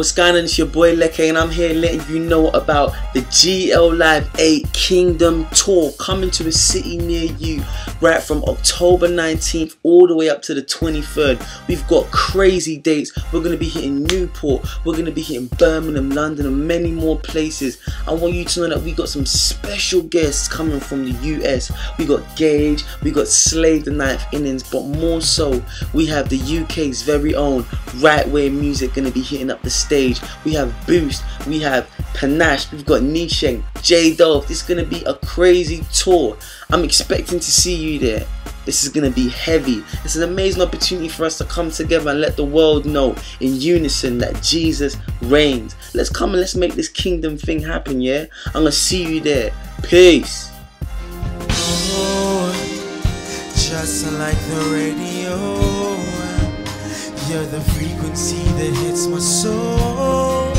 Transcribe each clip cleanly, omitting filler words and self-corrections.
What's going on? It's your boy Leke, and I'm here letting you know about the GL Live 8 Kingdom Tour coming to a city near you right from October 19th all the way up to the 23rd. We've got crazy dates. We're going to be hitting Newport, we're going to be hitting Birmingham, London, and many more places. I want you to know that we got some special guests coming from the US. We got Gage, we got Slade the Ninth Innings, but more so, we have the UK's very own Right Way Music going to be hitting up the stage. We have Boost, we have Panache, we've got Nisheng, J Dolph. It's gonna be a crazy tour. I'm expecting to see you there. This is gonna be heavy. It's an amazing opportunity for us to come together and let the world know in unison that Jesus reigns. Let's come and let's make this kingdom thing happen, yeah? I'm gonna see you there. Peace. Oh, just like the radio. You're the frequency that hits my soul.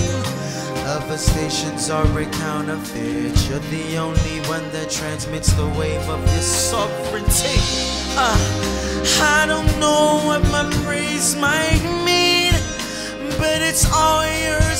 Other stations are a counterfeit. You're the only one that transmits the wave of your sovereignty. I don't know what my praise might mean, but it's all yours.